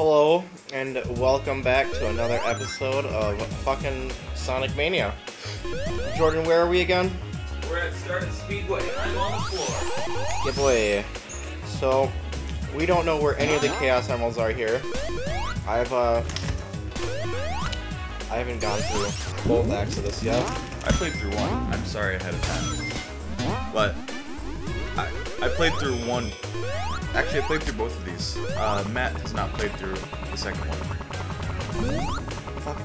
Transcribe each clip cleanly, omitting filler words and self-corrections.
Hello, and welcome back to another episode of fucking Sonic Mania. Jordan, where are we again? We're at Stardust Speedway. I'm on the floor. Yeah, boy. So, we don't know where any of the Chaos Emeralds are here. I haven't gone through both acts of this yet. I played through one. I'm sorry ahead of time. But, I played through one. Actually, I played through both of these. Matt has not played through the second one. Fuck.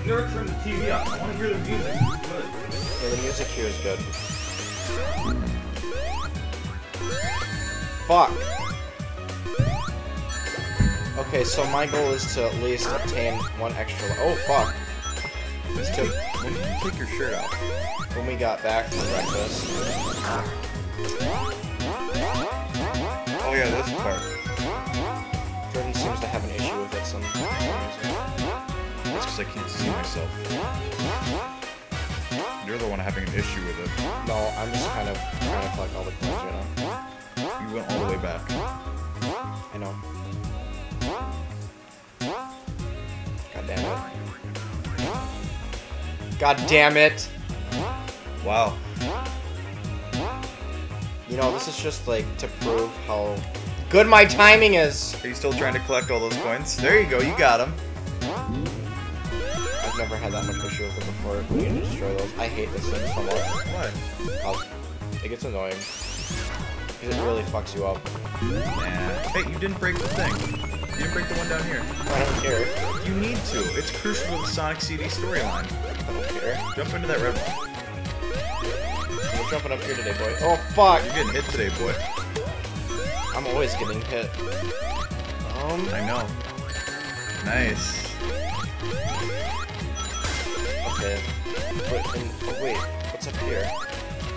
You never turned the TV off. I want to hear the music. It's good. Yeah, the music here is good. Fuck. Okay, so my goal is to at least obtain one extra. Oh, fuck. When did you take your shirt off? When we got back from breakfast. Oh yeah, this part. Jordan seems to have an issue with it sometimes. That's because I can't see myself. You're the one having an issue with it. No, I'm just kind of trying to collect all the coins right now. You went all the way back. I know. God damn it. God damn it! Wow. You know, this is just, like, to prove how good my timing is! Are you still trying to collect all those coins? There you go, you got them. I've never had that much issue with it before. We can destroy those. I hate this thing so much. What? It gets annoying. Because it really fucks you up. Man. Hey, you didn't break the thing. You didn't break the one down here. I don't care. You need to. It's crucial to the Sonic CD storyline. I don't care. Jump into that red one. I'm jumping up here today, boy. Oh, fuck! You're getting hit today, boy. I'm always getting hit. I know. Nice. Okay. Wait, what's up here? I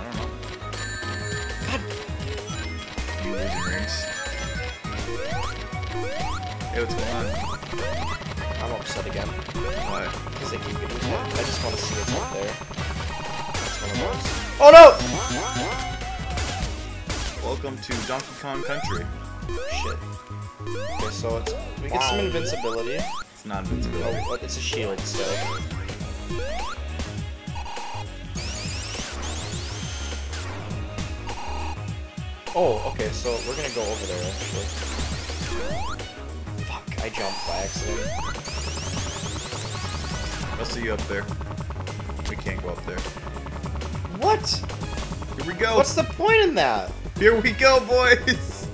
don't know. God! You losing rings. Hey, what's going on? I'm upset again. Why? Because I keep getting hit. I just want to see what's up there. Oh no! Welcome to Donkey Kong Country. Shit. Okay, so we get some invincibility. It's not invincibility. Oh, it's a shield still. Oh, okay, so we're gonna go over there actually. Fuck, I jumped by accident. I'll see you up there. We can't go up there. What? Here we go. What's the point in that? Here we go, boys.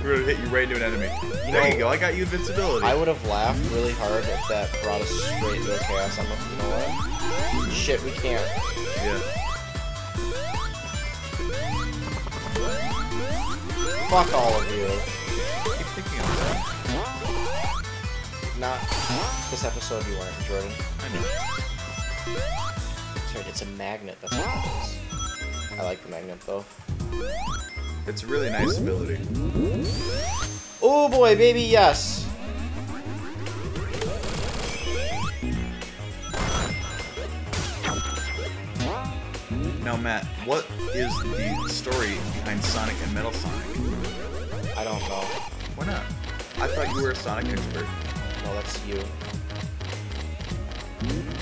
We're gonna hit you right into an enemy. There you go. I got you invincibility. I would have laughed really hard if that brought us straight to a Chaos Emerald. You know what? Shit, we can't. Yeah. Fuck all of you. I keep thinking of that. Not this episode. You weren't, Jordan. I know. It's a magnet, that's what it is. I like the magnet, though. It's a really nice ability. Oh boy, baby, yes! Now, Matt, what is the story behind Sonic and Metal Sonic? I don't know. Why not? I thought you were a Sonic expert. No, that's you.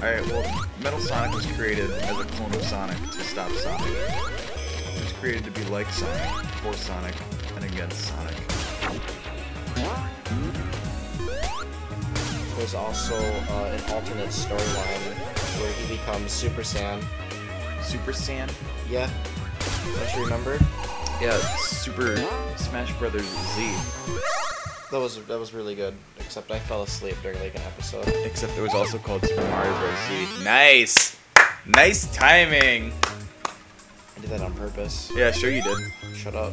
Alright, well, Metal Sonic was created as a clone of Sonic to stop Sonic. It was created to be like Sonic, for Sonic, and against Sonic. There's also an alternate storyline where he becomes Super Saiyan. Super Saiyan? Yeah. Don't you remember? Yeah, Super Smash Brothers Z. That was really good, except I fell asleep during like an episode. Except it was also called Super Mario Bros. Z. Nice! Nice timing! I did that on purpose. Yeah, sure you did. Shut up.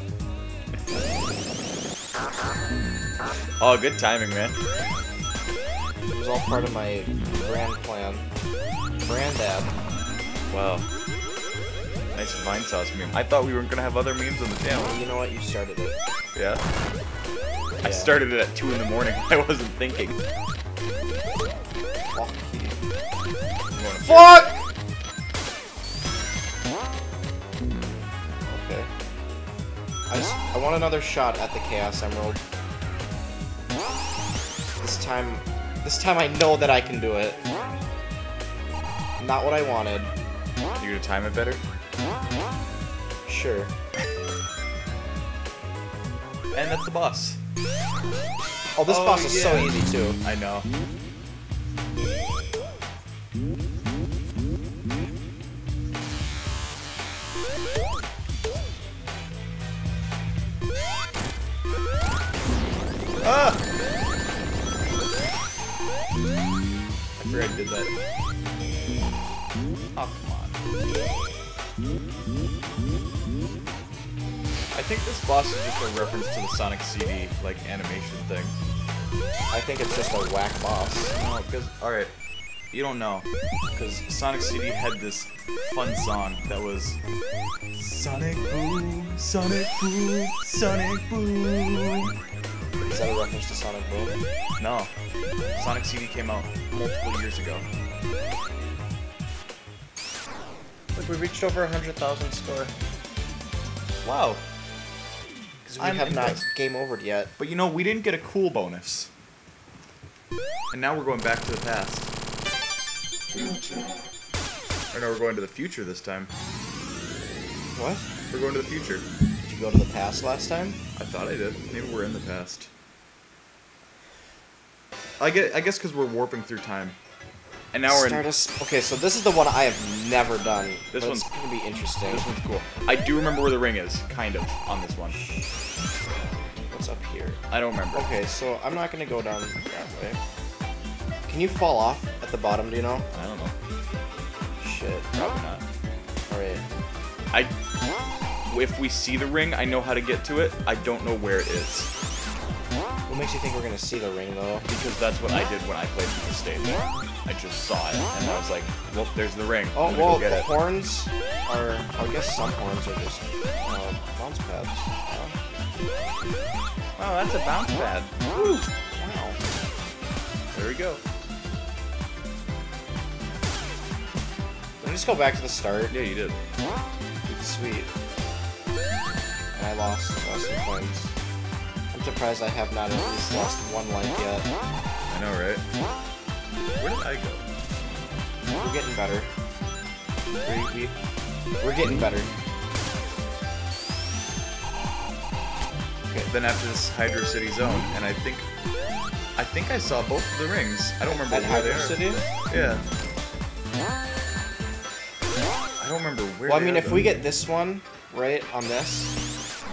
Oh, good timing, man. It was all part of my grand plan. Brand ad. Wow. Nice Vine Sauce meme. I thought we weren't gonna have other memes on the channel. You know what? You started it. Yeah? Yeah. I started it at 2 in the morning. I wasn't thinking. Fuck you. Fuck! Okay. I want another shot at the Chaos Emerald. this time. This time I know that I can do it. Not what I wanted. You're gonna time it better? Sure. And that's the boss. Oh, this boss is so easy too. I know. Ah! I forgot I did that. Oh, come on. I think this boss is just a reference to the Sonic CD, like, animation thing. I think it's just a whack boss. No, because, alright, you don't know. Because Sonic CD had this fun song that was... Sonic Boom, Sonic Boom, Sonic Boom. Is that a reference to Sonic Boom? No. Sonic CD came out multiple years ago. Look, we reached over 100,000 score. Wow. Because we have not game overed yet. But you know, we didn't get a cool bonus. And now we're going back to the past. Or no, we're going to the future this time. What? We're going to the future. Did you go to the past last time? I thought I did. Maybe we're in the past. I guess because we're warping through time. And now we're in... Okay, so this is the one I have never done. This one's going to be interesting. This one's cool. I do remember where the ring is, kind of, on this one. What's up here? I don't remember. Okay, so I'm not going to go down that way. Can you fall off at the bottom, do you know? I don't know. Shit. Probably not. Alright. If we see the ring, I know how to get to it. I don't know where it is. What makes you think we're going to see the ring, though? Because that's what I did when I played for the state. I just saw it, and I was like, well, there's the ring. Oh, well, the horns are... I guess some horns are just, bounce pads. Wow, that's a bounce pad. Woo! Wow. There we go. Did I just go back to the start? Yeah, you did. Sweet. And I lost some points. I'm surprised I have not at least lost one life yet. I know, right? Where did I go? We're getting better. We're getting better. Okay, then after this Hydro City Zone, and I think I saw both of the rings. I don't remember where they are. Hydro City? Yeah. I don't remember where. Well, I mean, if we get this one right on this,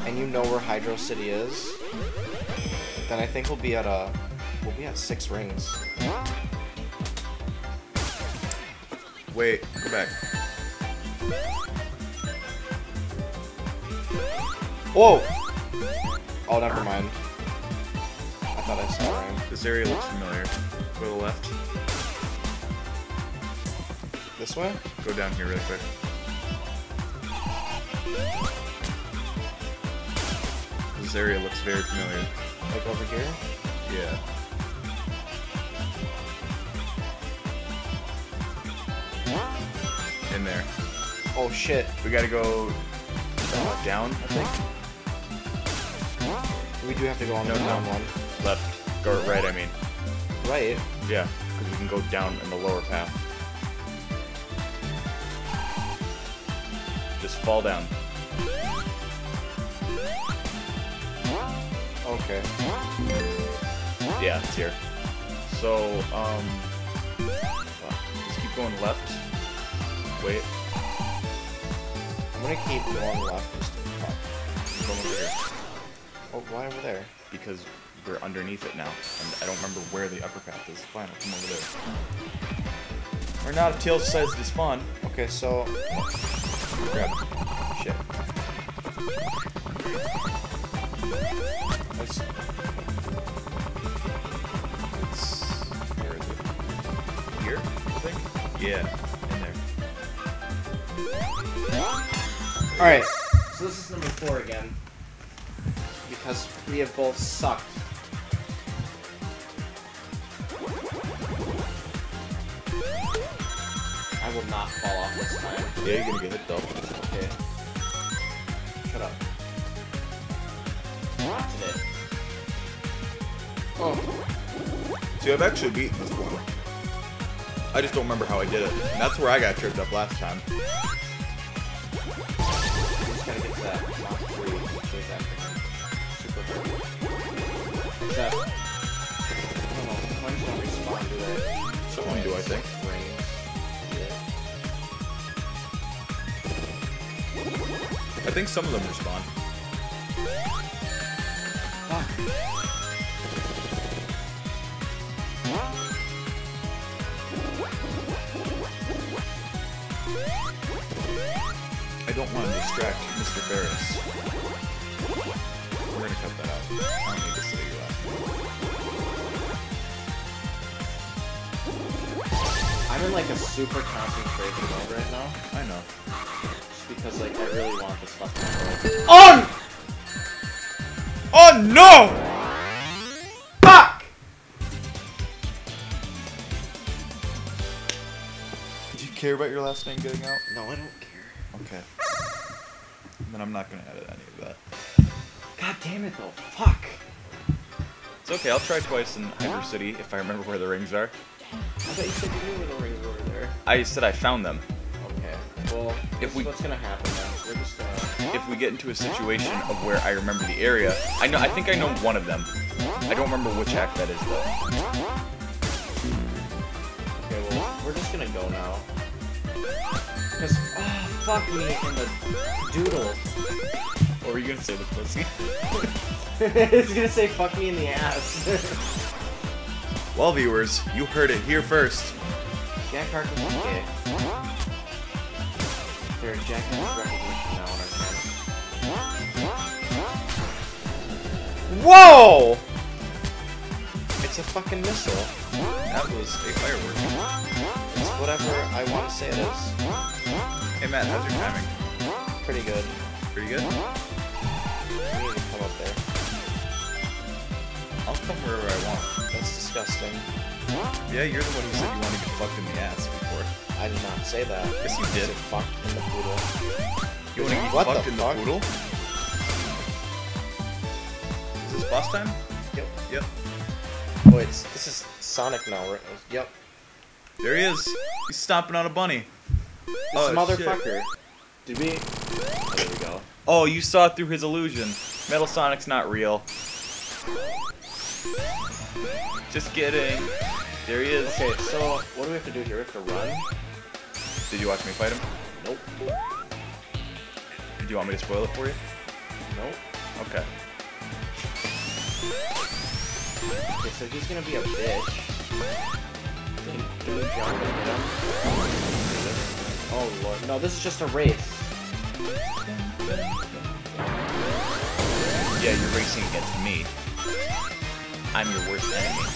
and you know where Hydro City is, then I think we'll be at 6 rings. Wait, go back. Whoa! Oh, never mind. I thought I saw him. This area looks familiar. Go to the left. This way? Go down here really quick. This area looks very familiar. Like over here? Yeah. In there. Oh shit. We gotta go down, I think. We do have to go on the down one. Left. Go right, I mean. Right? Yeah, because we can go down in the lower path. Just fall down. Okay. Yeah, it's here. So, just keep going left. Wait. I'm gonna keep going left just to pop. Keep going over here. Oh, why over there? Because we're underneath it now. And I don't remember where the upper path is. Fine, I'll come over there. We're not if Tails decides to spawn. Okay, so... Grab it. Shit. It's... Where is it? Here, I think? Yeah. Alright, so this is number 4 again, because we have both sucked. I will not fall off this time. Yeah, you're gonna get hit though. Okay. Shut up. Not today. Oh. See, I've actually beaten this one. I just don't remember how I did it. And that's where I got tripped up last time. Someone do, I think. I think some of them respond. I don't want to distract Mr. Ferris. We're gonna cut that out. I don't need to say that. I'm in like a super concentrated mode right now. I know. Just because like I really want this stuff to go. Oh! Oh no! Fuck! Do you care about your last name getting out? No, I don't care. Okay. Then I'm not gonna edit any of that. God damn it though, fuck! It's okay, I'll try twice in Hydro City if I remember where the rings are. I thought you said you knew where the rings were over there. I said I found them. Okay, well, if we, what's gonna happen now? We're just if we get into a situation of where I remember the area, I think I know one of them. I don't remember which act that is though. Okay, well, we're just gonna go now. Cause, oh, fuck me and the doodle. What were you gonna say, the pussy? I was gonna say fuck me in the ass. Well, viewers, you heard it here first. Jack Harkin, okay. There are Jack Harkin recognition now on our channel. Whoa! It's a fucking missile. That was a firework. It's whatever I want to say it is. Hey Matt, how's your timing? Pretty good. Pretty good? I need to come up there. I'll come wherever I want. That's disgusting. Yeah, you're the one who said you wanted to get fucked in the ass before. I did not say that. Yes, you did. I said fucked in the poodle. You want to get fucked in the poodle? Is this boss time? Yep. Yep. Oh, it's, this is Sonic now, right? Yep. There he is. He's stomping on a bunny. This motherfucker. Shit. Did we? Oh, there we go. Oh, you saw it through his illusion. Metal Sonic's not real. Just kidding. There he is. Okay, so what do we have to do here? We have to run? Did you watch me fight him? Nope. Do you want me to spoil it for you? Nope. Okay. Okay, so he's gonna be a bitch. Can we jump and hit him? Oh lord. No, this is just a race. Yeah, you're racing against me. I'm your worst enemy.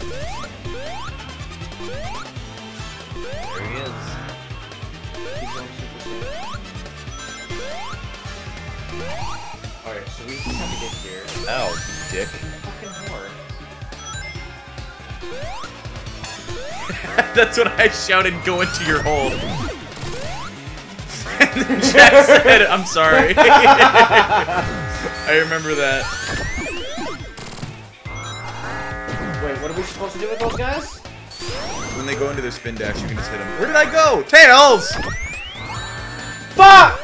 There he is. Alright, so we just have to get here. Ow, dick. Fucking whore. That's what I shouted, go into your hole. And then Jack said, I'm sorry. I remember that. Wait, what are we supposed to do with those guys? When they go into their spin dash, you can just hit them. Where did I go? Tails! Fuck!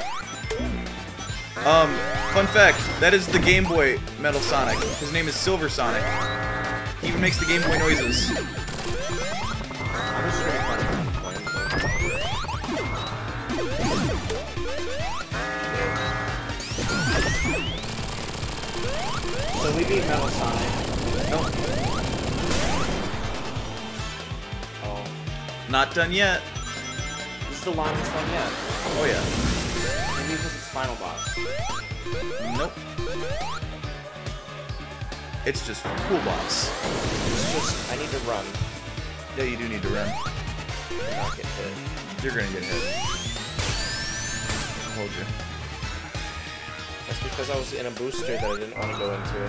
Fun fact, that is the Game Boy Metal Sonic. His name is Silver Sonic. He even makes the Game Boy noises. So we beat Metal Sonic. Nope. Oh. Not done yet. This is the longest one yet. Oh yeah. Maybe because it's final boss. Nope. It's just cool boss. It's just, I need to run. Yeah, you do need to run. You're not getting hit. You're gonna get hit. I'll hold you. That's because I was in a booster that I didn't want to go into.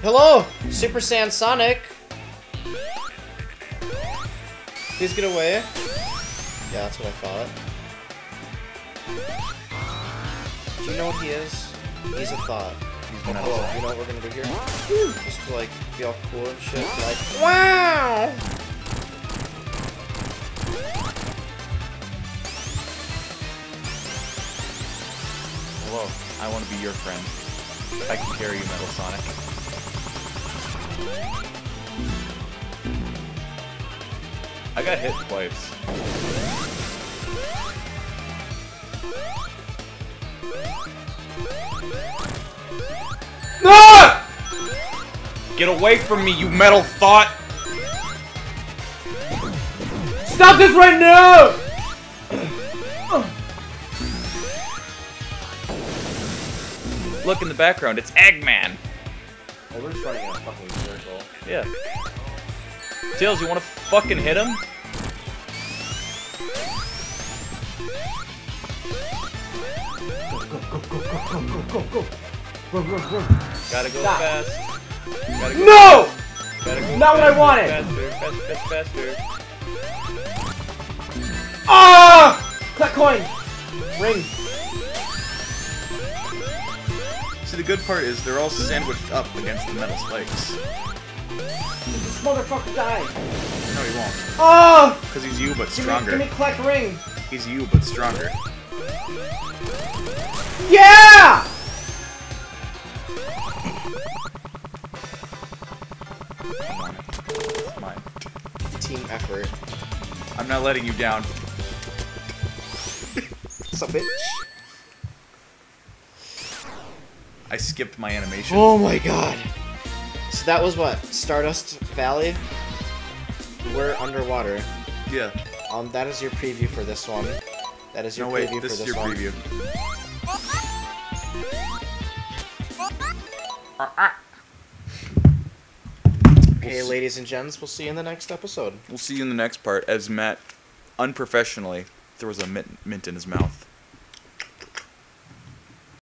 Hello! Super Saiyan Sonic! Please get away. Yeah, that's what I thought. Do you know what he is? He's a thought. he's gonna do. You know what we're gonna do here? Just to like be all cool and shit. Like, wow! Hello, I want to be your friend. I can carry you, Metal Sonic. I got hit twice. No! Get away from me, you metal thought! Stop this right now! Look in the background, it's Eggman! Oh, we're just running in a fucking circle. Yeah. Tails, you wanna fucking hit him? Go, go, go. Gotta go fast. Gotta go fast. Gotta go Not faster, what I wanted! Faster. Ah! Collect coin! Ring! See, the good part is they're all sandwiched up against the metal spikes. This motherfucker died! No, he won't. Oh! Because he's you, but stronger. Give me collect ring! He's you, but stronger. Yeah! It's mine. Team effort. I'm not letting you down. What's up, bitch? I skipped my animation. Oh my god. So that was what? Stardust Valley? We're underwater. Yeah. That is your preview for this one. That is your preview for this one. No, wait, this is your preview. Okay, ladies and gents, we'll see you in the next episode. We'll see you in the next part as Matt, unprofessionally, throws a mint in his mouth.